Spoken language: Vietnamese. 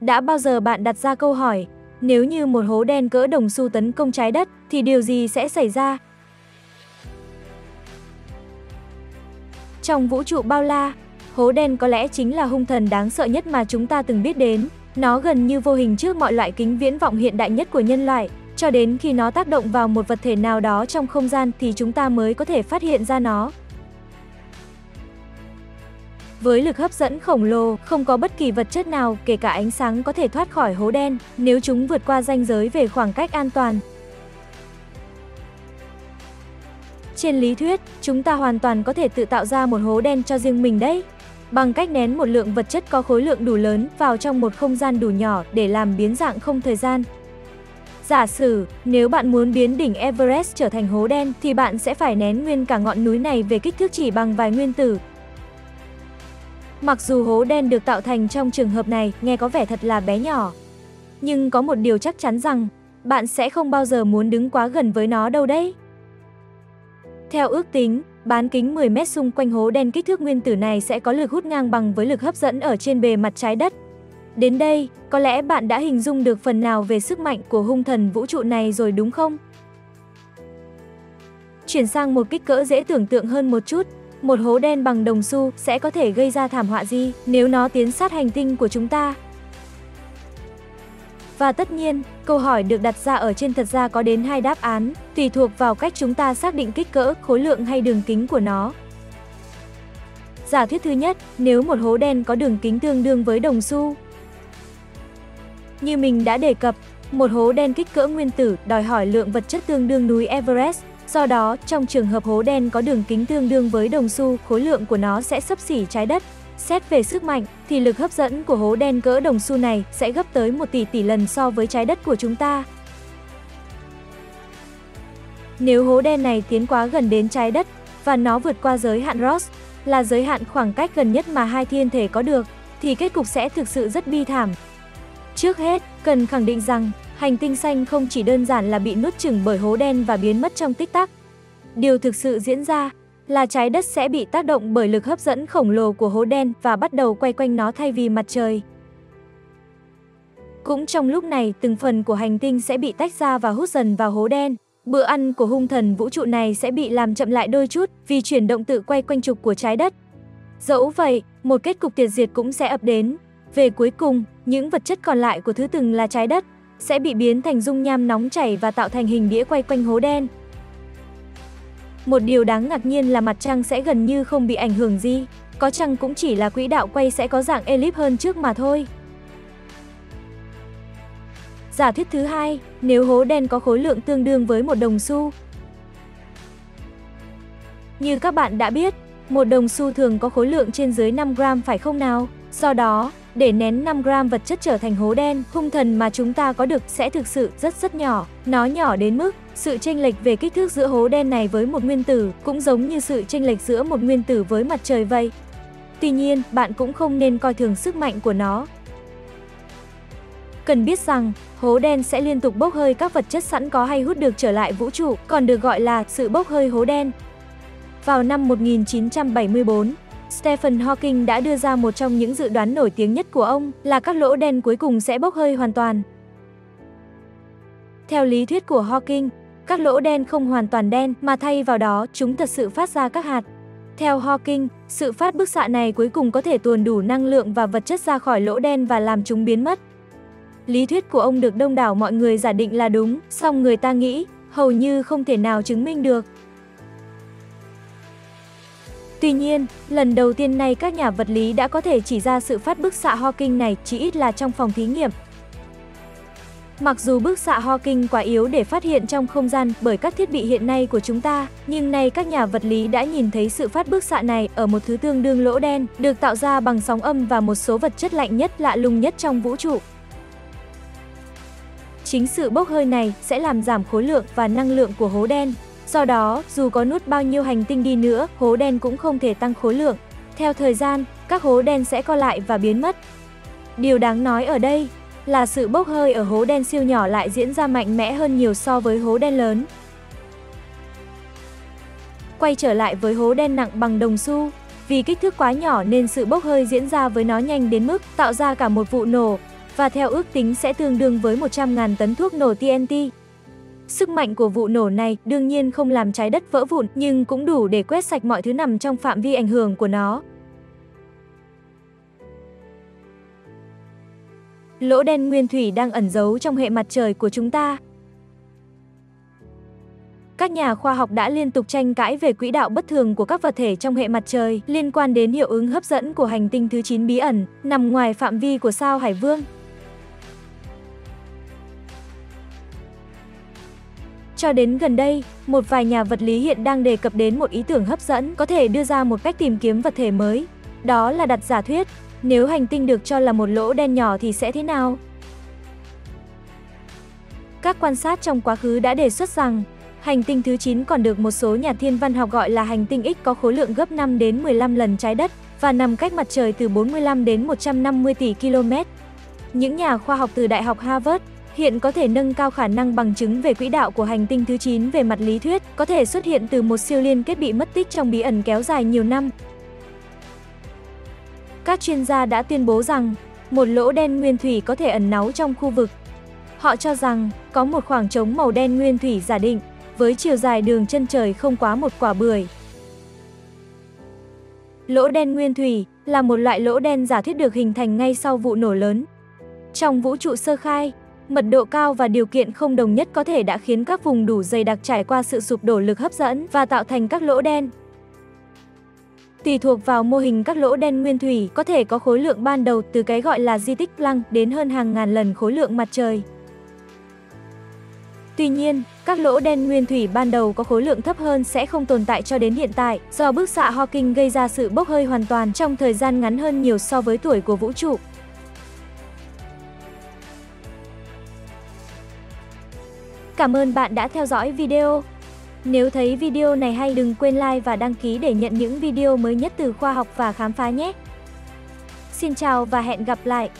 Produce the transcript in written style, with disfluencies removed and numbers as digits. Đã bao giờ bạn đặt ra câu hỏi, nếu như một hố đen cỡ đồng xu tấn công trái đất thì điều gì sẽ xảy ra? Trong vũ trụ bao la, hố đen có lẽ chính là hung thần đáng sợ nhất mà chúng ta từng biết đến. Nó gần như vô hình trước mọi loại kính viễn vọng hiện đại nhất của nhân loại, cho đến khi nó tác động vào một vật thể nào đó trong không gian thì chúng ta mới có thể phát hiện ra nó. Với lực hấp dẫn khổng lồ, không có bất kỳ vật chất nào, kể cả ánh sáng, có thể thoát khỏi hố đen nếu chúng vượt qua ranh giới về khoảng cách an toàn. Trên lý thuyết, chúng ta hoàn toàn có thể tự tạo ra một hố đen cho riêng mình đấy, bằng cách nén một lượng vật chất có khối lượng đủ lớn vào trong một không gian đủ nhỏ để làm biến dạng không thời gian. Giả sử, nếu bạn muốn biến đỉnh Everest trở thành hố đen thì bạn sẽ phải nén nguyên cả ngọn núi này về kích thước chỉ bằng vài nguyên tử. Mặc dù hố đen được tạo thành trong trường hợp này nghe có vẻ thật là bé nhỏ, nhưng có một điều chắc chắn rằng bạn sẽ không bao giờ muốn đứng quá gần với nó đâu đấy. Theo ước tính, bán kính 10 m xung quanh hố đen kích thước nguyên tử này sẽ có lực hút ngang bằng với lực hấp dẫn ở trên bề mặt trái đất. Đến đây, có lẽ bạn đã hình dung được phần nào về sức mạnh của hung thần vũ trụ này rồi đúng không? Chuyển sang một kích cỡ dễ tưởng tượng hơn một chút, một hố đen bằng đồng xu sẽ có thể gây ra thảm họa gì nếu nó tiến sát hành tinh của chúng ta? Và tất nhiên, câu hỏi được đặt ra ở trên thật ra có đến hai đáp án, tùy thuộc vào cách chúng ta xác định kích cỡ, khối lượng hay đường kính của nó. Giả thuyết thứ nhất, nếu một hố đen có đường kính tương đương với đồng xu. Như mình đã đề cập, một hố đen kích cỡ nguyên tử đòi hỏi lượng vật chất tương đương núi Everest, do đó, trong trường hợp hố đen có đường kính tương đương với đồng xu, khối lượng của nó sẽ xấp xỉ trái đất. Xét về sức mạnh, thì lực hấp dẫn của hố đen cỡ đồng xu này sẽ gấp tới 1 tỷ tỷ lần so với trái đất của chúng ta. Nếu hố đen này tiến quá gần đến trái đất, và nó vượt qua giới hạn Ross, là giới hạn khoảng cách gần nhất mà hai thiên thể có được, thì kết cục sẽ thực sự rất bi thảm. Trước hết, cần khẳng định rằng, hành tinh xanh không chỉ đơn giản là bị nuốt chửng bởi hố đen và biến mất trong tích tắc. Điều thực sự diễn ra là trái đất sẽ bị tác động bởi lực hấp dẫn khổng lồ của hố đen và bắt đầu quay quanh nó thay vì mặt trời. Cũng trong lúc này, từng phần của hành tinh sẽ bị tách ra và hút dần vào hố đen. Bữa ăn của hung thần vũ trụ này sẽ bị làm chậm lại đôi chút vì chuyển động tự quay quanh trục của trái đất. Dẫu vậy, một kết cục tiệt diệt cũng sẽ ập đến. Về cuối cùng, những vật chất còn lại của thứ từng là trái đất sẽ bị biến thành dung nham nóng chảy và tạo thành hình đĩa quay quanh hố đen. Một điều đáng ngạc nhiên là mặt trăng sẽ gần như không bị ảnh hưởng gì, có chăng cũng chỉ là quỹ đạo quay sẽ có dạng elip hơn trước mà thôi. Giả thuyết thứ hai, nếu hố đen có khối lượng tương đương với một đồng xu. Như các bạn đã biết, một đồng xu thường có khối lượng trên dưới 5 gram phải không nào? Do đó, để nén 5 gram vật chất trở thành hố đen, hung thần mà chúng ta có được sẽ thực sự rất nhỏ. Nó nhỏ đến mức sự chênh lệch về kích thước giữa hố đen này với một nguyên tử cũng giống như sự chênh lệch giữa một nguyên tử với mặt trời vậy. Tuy nhiên, bạn cũng không nên coi thường sức mạnh của nó. Cần biết rằng, hố đen sẽ liên tục bốc hơi các vật chất sẵn có hay hút được trở lại vũ trụ, còn được gọi là sự bốc hơi hố đen. Vào năm 1974, Stephen Hawking đã đưa ra một trong những dự đoán nổi tiếng nhất của ông là các lỗ đen cuối cùng sẽ bốc hơi hoàn toàn. Theo lý thuyết của Hawking, các lỗ đen không hoàn toàn đen mà thay vào đó chúng thật sự phát ra các hạt. Theo Hawking, sự phát bức xạ này cuối cùng có thể tuồn đủ năng lượng và vật chất ra khỏi lỗ đen và làm chúng biến mất. Lý thuyết của ông được đông đảo mọi người giả định là đúng, song người ta nghĩ hầu như không thể nào chứng minh được. Tuy nhiên, lần đầu tiên này các nhà vật lý đã có thể chỉ ra sự phát bức xạ Hawking này chỉ ít là trong phòng thí nghiệm. Mặc dù bức xạ Hawking quá yếu để phát hiện trong không gian bởi các thiết bị hiện nay của chúng ta, nhưng nay các nhà vật lý đã nhìn thấy sự phát bức xạ này ở một thứ tương đương lỗ đen được tạo ra bằng sóng âm và một số vật chất lạnh nhất lạ lùng nhất trong vũ trụ. Chính sự bốc hơi này sẽ làm giảm khối lượng và năng lượng của hố đen. Do đó, dù có nuốt bao nhiêu hành tinh đi nữa, hố đen cũng không thể tăng khối lượng. Theo thời gian, các hố đen sẽ co lại và biến mất. Điều đáng nói ở đây là sự bốc hơi ở hố đen siêu nhỏ lại diễn ra mạnh mẽ hơn nhiều so với hố đen lớn. quay trở lại với hố đen nặng bằng đồng xu. Vì kích thước quá nhỏ nên sự bốc hơi diễn ra với nó nhanh đến mức tạo ra cả một vụ nổ, và theo ước tính sẽ tương đương với 100.000 tấn thuốc nổ TNT. Sức mạnh của vụ nổ này đương nhiên không làm trái đất vỡ vụn, nhưng cũng đủ để quét sạch mọi thứ nằm trong phạm vi ảnh hưởng của nó. Lỗ đen nguyên thủy đang ẩn giấu trong hệ mặt trời của chúng ta. Các nhà khoa học đã liên tục tranh cãi về quỹ đạo bất thường của các vật thể trong hệ mặt trời liên quan đến hiệu ứng hấp dẫn của hành tinh thứ 9 bí ẩn, nằm ngoài phạm vi của sao Hải Vương. Cho đến gần đây, một vài nhà vật lý hiện đang đề cập đến một ý tưởng hấp dẫn có thể đưa ra một cách tìm kiếm vật thể mới. Đó là đặt giả thuyết, nếu hành tinh được cho là một lỗ đen nhỏ thì sẽ thế nào? Các quan sát trong quá khứ đã đề xuất rằng, hành tinh thứ 9 còn được một số nhà thiên văn học gọi là hành tinh X, có khối lượng gấp 5 đến 15 lần trái đất và nằm cách mặt trời từ 45 đến 150 tỷ km. Những nhà khoa học từ Đại học Harvard hiện có thể nâng cao khả năng bằng chứng về quỹ đạo của hành tinh thứ 9 về mặt lý thuyết, có thể xuất hiện từ một siêu liên kết bị mất tích trong bí ẩn kéo dài nhiều năm. Các chuyên gia đã tuyên bố rằng, một lỗ đen nguyên thủy có thể ẩn náu trong khu vực. Họ cho rằng, có một khoảng trống màu đen nguyên thủy giả định, với chiều dài đường chân trời không quá một quả bưởi. Lỗ đen nguyên thủy là một loại lỗ đen giả thuyết được hình thành ngay sau vụ nổ lớn. Trong vũ trụ sơ khai, mật độ cao và điều kiện không đồng nhất có thể đã khiến các vùng đủ dày đặc trải qua sự sụp đổ lực hấp dẫn và tạo thành các lỗ đen. Tùy thuộc vào mô hình, các lỗ đen nguyên thủy có thể có khối lượng ban đầu từ cái gọi là di tích Planck đến hơn hàng ngàn lần khối lượng mặt trời. Tuy nhiên, các lỗ đen nguyên thủy ban đầu có khối lượng thấp hơn sẽ không tồn tại cho đến hiện tại, do bức xạ Hawking gây ra sự bốc hơi hoàn toàn trong thời gian ngắn hơn nhiều so với tuổi của vũ trụ. Cảm ơn bạn đã theo dõi video. Nếu thấy video này hay, đừng quên like và đăng ký để nhận những video mới nhất từ khoa học và khám phá nhé. Xin chào và hẹn gặp lại!